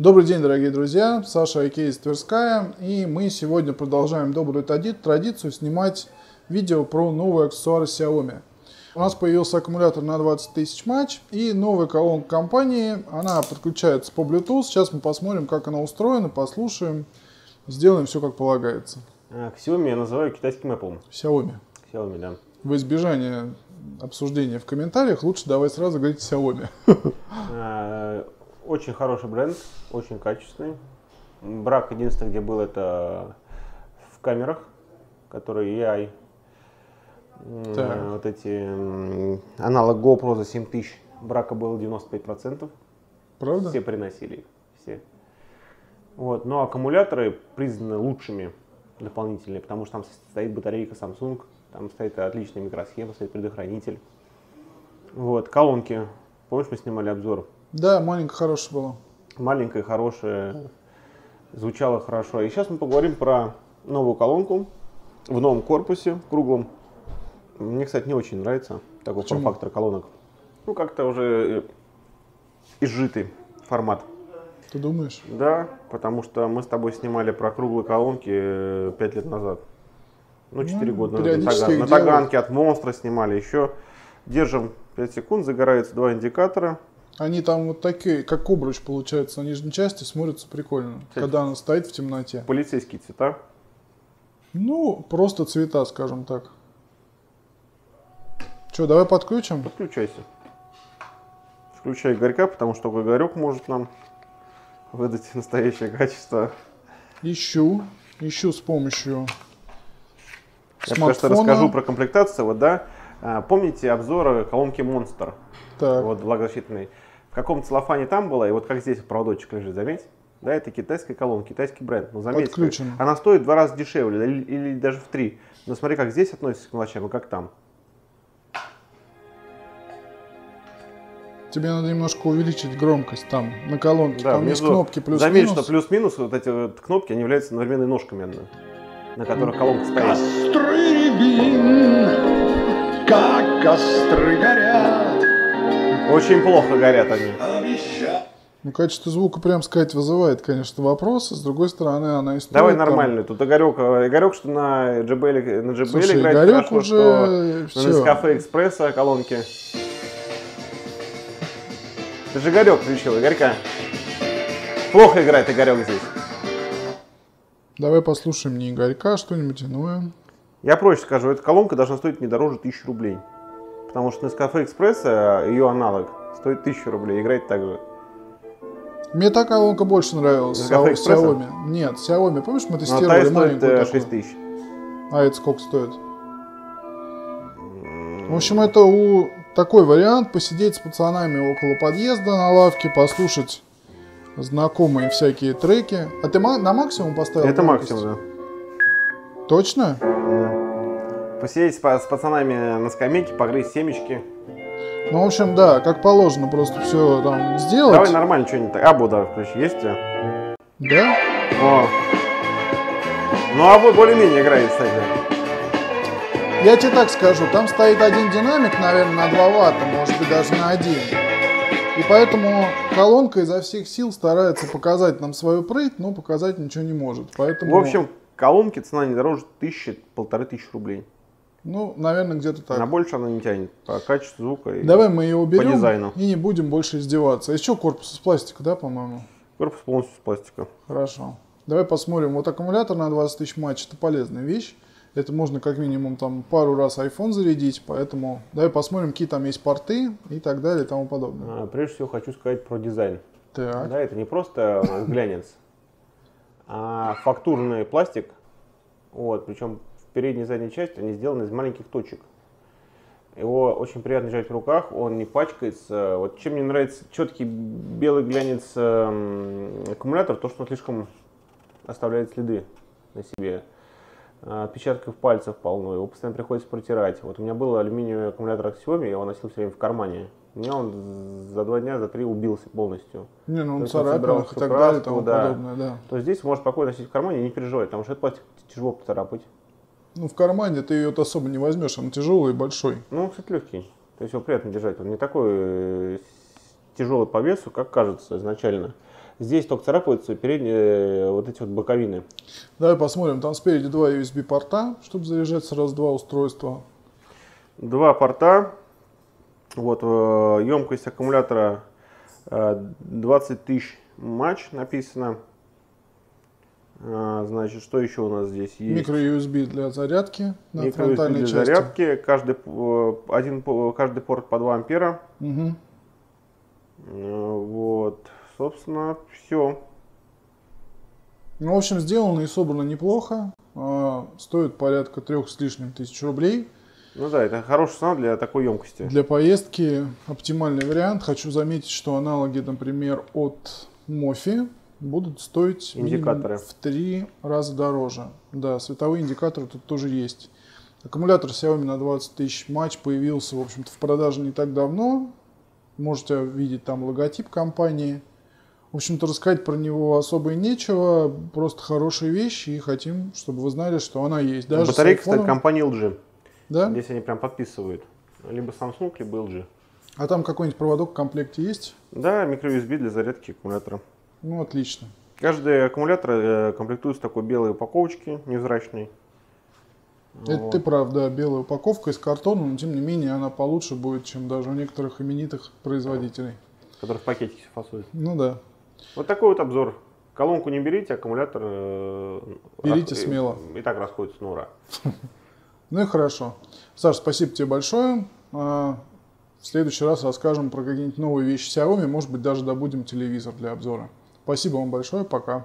Добрый день, дорогие друзья, Саша Айкейсес Тверская, и мы сегодня продолжаем добрую традицию снимать видео про новые аксессуары Xiaomi. У нас появился аккумулятор на 20 тысяч мАч и новая колонка компании, она подключается по Bluetooth, сейчас мы посмотрим, как она устроена, послушаем, сделаем все как полагается. Xiaomi я называю китайским Apple. Xiaomi, да. Во избежание обсуждения в комментариях лучше давай сразу говорить Xiaomi. Очень хороший бренд, очень качественный. Брак единственный, где был, это в камерах, которые AI. Вот эти аналог GoPro за 7000, брака было 95%. Правда? Все приносили, все. Вот. Но аккумуляторы признаны лучшими дополнительные, потому что там стоит батарейка Samsung, там стоит отличная микросхема, стоит предохранитель. Вот. Колонки, помнишь, мы снимали обзор? Да, маленькая хорошая была. Маленькая хорошая, звучала хорошо. И сейчас мы поговорим про новую колонку в новом корпусе, круглом. Мне, кстати, не очень нравится такой форм-фактор колонок. Ну, как-то уже изжитый формат. Ты думаешь? Да, потому что мы с тобой снимали про круглые колонки 5 лет назад. Ну, 4 года назад. На Таганке от Монстра снимали еще. Держим 5 секунд, загораются два индикатора. Они там вот такие, как обруч получается на нижней части, смотрятся прикольно, цвет, когда она стоит в темноте. Полицейские цвета? Ну, просто цвета, скажем так. Че, давай подключим? Подключайся. Включай Игорька, потому что Игорек может нам выдать настоящее качество. Ищу с помощью смартфона. Я просто расскажу про комплектацию, вот, да. Помните обзоры колонки Monster? Так. Вот влагозащитные. В каком целлофане там была, и вот как здесь проводочек лежит, заметь. Да, это китайская колонка, китайский бренд. Но заметь, она стоит в 2 раза дешевле, или даже в 3. Но смотри, как здесь относится к мелочам, и как там. Тебе надо немножко увеличить громкость там, на колонке. Да, там внизу есть кнопки плюс-минус. Заметь, что плюс-минус, вот эти вот кнопки, они являются одновременно ножками, на которых колонка стоит. Костры, как костры горят. Очень плохо горят они. Ну, качество звука, прям сказать, вызывает, конечно, вопросы. С другой стороны, она и стоит. Давай нормальную. Там... Тут Игорек, что на JBL, слушай, играет Игорек хорошо, уже... что на Нескафе Экспресса колонки. Это же Игорек включил, Игорька. Плохо играет Игорек здесь. Давай послушаем не Игорька, что-нибудь иное. Я проще скажу, эта колонка должна стоить не дороже 1000 рублей. Потому что Нескафе Экспресса, ее аналог, стоит 1000 рублей, играет так же. Мне та колонка больше нравилась. Нескафе Экспресса? Xiaomi. Нет, Xiaomi. Помнишь, мы тестировали маленькую? Она стоит 6000. А это сколько стоит? В общем, это такой вариант. Посидеть с пацанами около подъезда на лавке, послушать знакомые всякие треки. А ты на максимум поставил? Это максимум, да. Точно? Посидеть с пацанами на скамейке, погрызть семечки. Ну, в общем, да, как положено, просто все там сделать. Давай нормально что-нибудь. Абу, да, включи, есть у тебя? Да? О. Ну, Абу более-менее играет, кстати. Я тебе так скажу, там стоит один динамик, наверное, на 2 ватта, может быть, даже на 1. И поэтому колонка изо всех сил старается показать нам свою прыть, но показать ничего не может. Поэтому... В общем, колонки цена не дороже 1500 рублей. Ну, наверное, где-то так. На больше она не тянет по качеству звука. Давай мы ее уберем по дизайну и не будем больше издеваться. Еще корпус из пластика, да, по-моему? Корпус полностью из пластика. Хорошо. Давай посмотрим. Вот аккумулятор на 20 тысяч мАч, это полезная вещь. Это можно как минимум там пару раз iPhone зарядить, поэтому давай посмотрим, какие там есть порты и так далее и тому подобное. Прежде всего хочу сказать про дизайн. Так. Да, это не просто глянец, а фактурный пластик. Вот, причем передняя и задняя часть они сделаны из маленьких точек. Его очень приятно держать в руках, он не пачкается. Вот чем мне нравится четкий белый глянец аккумулятор, то что он слишком оставляет следы на себе. Отпечатков пальцев полно, его постоянно приходится протирать. Вот у меня был алюминиевый аккумулятор от Xiaomi, я его носил все время в кармане. У меня он за 2 дня, за 3 убился полностью. Не, ну он царапал и так далее, тому подобное, да. То есть здесь можешь спокойно носить в кармане и не переживать, потому что этот пластик тяжело поцарапать. Ну, в кармане ты ее особо не возьмешь, он тяжелый и большой. Ну, он, кстати, легкий. То есть его приятно держать. Он не такой тяжелый по весу, как кажется изначально. Здесь только царапаются передние вот эти вот боковины. Давай посмотрим. Там спереди два USB порта, чтобы заряжать сразу два устройства. Два порта. Вот емкость аккумулятора 20 тысяч мАч написано. Значит, что еще у нас здесь есть? Микро-USB для зарядки на фронтальной части. Зарядки. Каждый порт по 2 ампера. Угу. Вот, собственно, все. Ну, в общем, сделано и собрано неплохо. Стоит порядка 3 с лишним тысяч рублей. Ну да, это хорошая цена для такой емкости. Для поездки оптимальный вариант. Хочу заметить, что аналоги, например, от Moffy будут стоить в 3 раза дороже. Да, световые индикаторы тут тоже есть. Аккумулятор Xiaomi на 20 тысяч мАч появился, в общем-то, в продаже не так давно. Можете видеть там логотип компании. В общем-то, рассказать про него особо и нечего. Просто хорошие вещи, и хотим, чтобы вы знали, что она есть. Даже батарейка, кстати, компания LG. Да? Здесь они прям подписывают. Либо Samsung, либо LG. А там какой-нибудь проводок в комплекте есть? Да, микро-USB для зарядки аккумулятора. Ну, отлично. Каждый аккумулятор комплектуется такой белой упаковочки, невзрачной. Это вот. Ты прав, да, белая упаковка из картона, но тем не менее она получше будет, чем даже у некоторых именитых производителей. Которые в пакетике фасуют. Ну да. Вот такой вот обзор. Колонку не берите, аккумулятор... Берите смело. И так расходится на ура. Ну и хорошо. Саш, спасибо тебе большое. В следующий раз расскажем про какие-нибудь новые вещи Xiaomi, может быть, даже добудем телевизор для обзора. Спасибо вам большое, пока.